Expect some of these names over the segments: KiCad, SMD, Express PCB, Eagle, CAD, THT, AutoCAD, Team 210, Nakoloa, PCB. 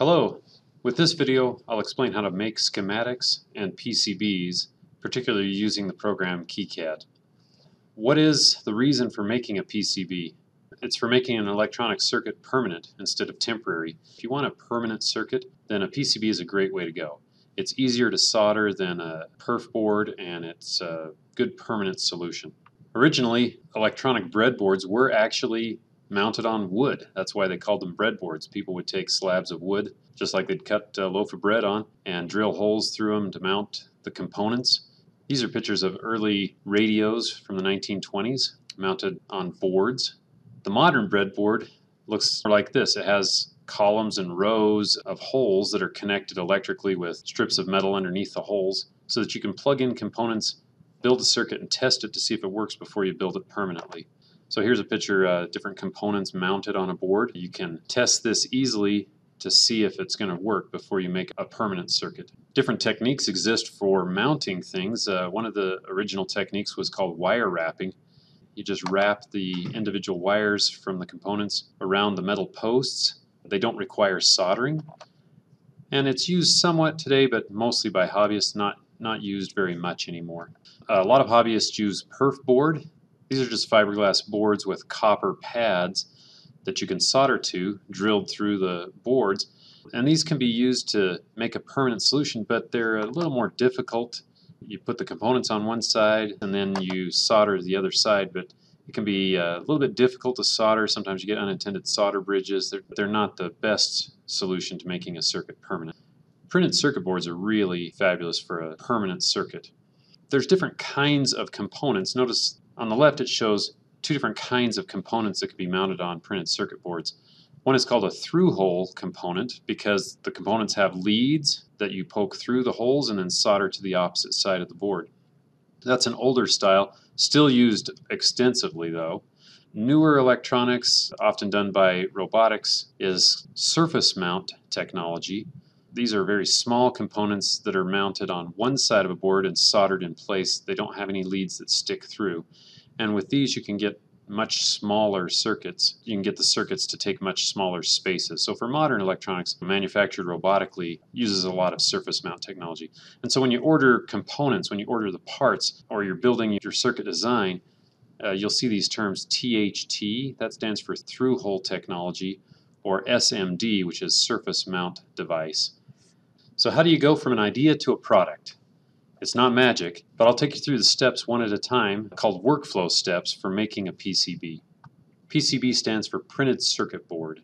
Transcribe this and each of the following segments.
Hello! With this video I'll explain how to make schematics and PCBs, particularly using the program KiCad. What is the reason for making a PCB? It's for making an electronic circuit permanent instead of temporary. If you want a permanent circuit, then a PCB is a great way to go. It's easier to solder than a perf board and it's a good permanent solution. Originally, electronic breadboards were actually mounted on wood. That's why they called them breadboards. People would take slabs of wood, just like they'd cut a loaf of bread on, and drill holes through them to mount the components. These are pictures of early radios from the 1920s mounted on boards. The modern breadboard looks more like this. It has columns and rows of holes that are connected electrically with strips of metal underneath the holes so that you can plug in components, build a circuit, and test it to see if it works before you build it permanently. So here's a picture of different components mounted on a board. You can test this easily to see if it's going to work before you make a permanent circuit. Different techniques exist for mounting things. One of the original techniques was called wire wrapping. You just wrap the individual wires from the components around the metal posts. They don't require soldering. And it's used somewhat today, but mostly by hobbyists, not used very much anymore. A lot of hobbyists use perf board. These are just fiberglass boards with copper pads that you can solder to, drilled through the boards. And these can be used to make a permanent solution, but they're a little more difficult. You put the components on one side and then you solder the other side, but it can be a little bit difficult to solder. Sometimes you get unintended solder bridges. They're not the best solution to making a circuit permanent. Printed circuit boards are really fabulous for a permanent circuit. There's different kinds of components. Notice on the left, it shows two different kinds of components that could be mounted on printed circuit boards. One is called a through-hole component because the components have leads that you poke through the holes and then solder to the opposite side of the board. That's an older style, still used extensively though. Newer electronics, often done by robotics, is surface mount technology. These are very small components that are mounted on one side of a board and soldered in place. They don't have any leads that stick through. And with these you can get much smaller circuits. You can get the circuits to take much smaller spaces. So for modern electronics, manufactured robotically, uses a lot of surface mount technology. And so when you order components, when you order the parts, or you're building your circuit design, you'll see these terms THT, that stands for through-hole technology, or SMD, which is surface mount device. So how do you go from an idea to a product? It's not magic, but I'll take you through the steps one at a time, called workflow steps for making a PCB. PCB stands for printed circuit board.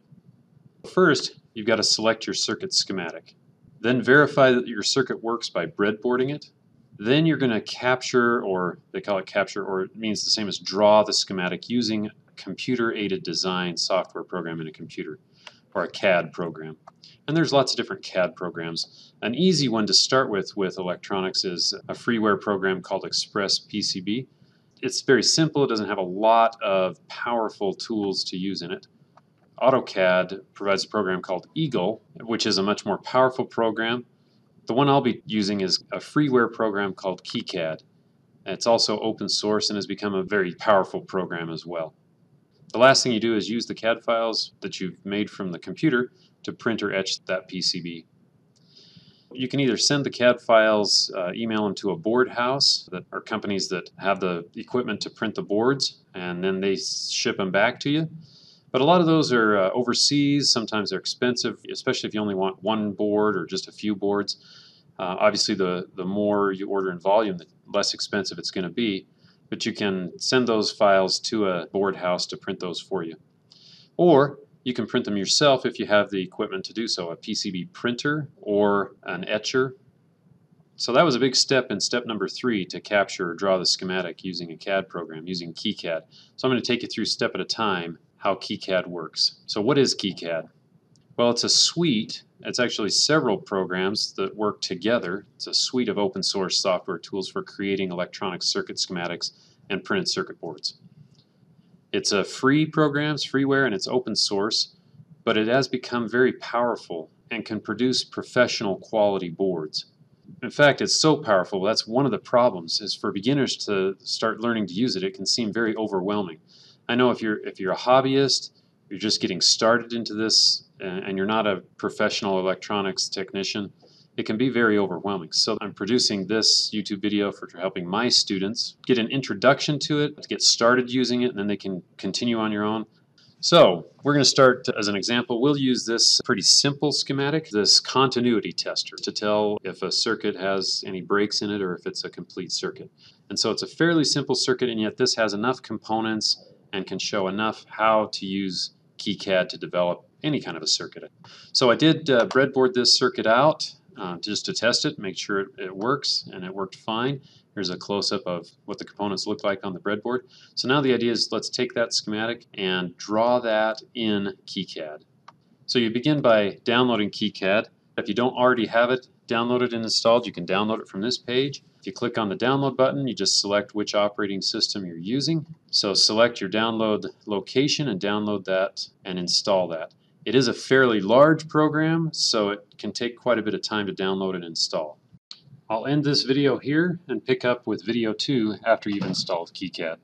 First, you've got to select your circuit schematic. Then verify that your circuit works by breadboarding it. Then you're going to capture, or they call it capture, or it means the same as draw the schematic using computer-aided design software program in a computer, or a CAD program. And there's lots of different CAD programs. An easy one to start with electronics is a freeware program called Express PCB. It's very simple. It doesn't have a lot of powerful tools to use in it. AutoCAD provides a program called Eagle, which is a much more powerful program. The one I'll be using is a freeware program called KiCad. It's also open source and has become a very powerful program as well. The last thing you do is use the CAD files that you've made from the computer to print or etch that PCB. You can either send the CAD files, email them to a board house, that are companies that have the equipment to print the boards, and then they ship them back to you. But a lot of those are overseas. Sometimes they're expensive, especially if you only want one board or just a few boards. Obviously, the more you order in volume, the less expensive it's going to be. But you can send those files to a board house to print those for you. Or you can print them yourself if you have the equipment to do so, a PCB printer or an etcher. So that was a big step in step number 3, to capture or draw the schematic using a CAD program, using KiCad. So I'm going to take you through step at a time how KiCad works. So what is KiCad? Well, it's a suite. It's actually several programs that work together. It's a suite of open source software tools for creating electronic circuit schematics and printed circuit boards. It's a free program, it's freeware, and it's open source, but it has become very powerful and can produce professional quality boards. In fact, it's so powerful, that's one of the problems, is for beginners to start learning to use it, it can seem very overwhelming. I know if you're a hobbyist, you're just getting started into this and you're not a professional electronics technician, it can be very overwhelming. So I'm producing this YouTube video for helping my students get an introduction to it, get started using it, and then they can continue on your own. So we're going to start, as an example, we'll use this pretty simple schematic, this continuity tester, to tell if a circuit has any breaks in it or if it's a complete circuit. And so it's a fairly simple circuit, and yet this has enough components and can show enough how to use KiCad to develop any kind of a circuit. So I did breadboard this circuit out just to test it, make sure it works, and it worked fine. Here's a close-up of what the components look like on the breadboard. So now the idea is let's take that schematic and draw that in KiCad. So you begin by downloading KiCad. If you don't already have it downloaded and installed, you can download it from this page. If you click on the download button, you just select which operating system you're using. So select your download location and download that and install that. It is a fairly large program, so it can take quite a bit of time to download and install. I'll end this video here and pick up with video 2 after you've installed KiCad.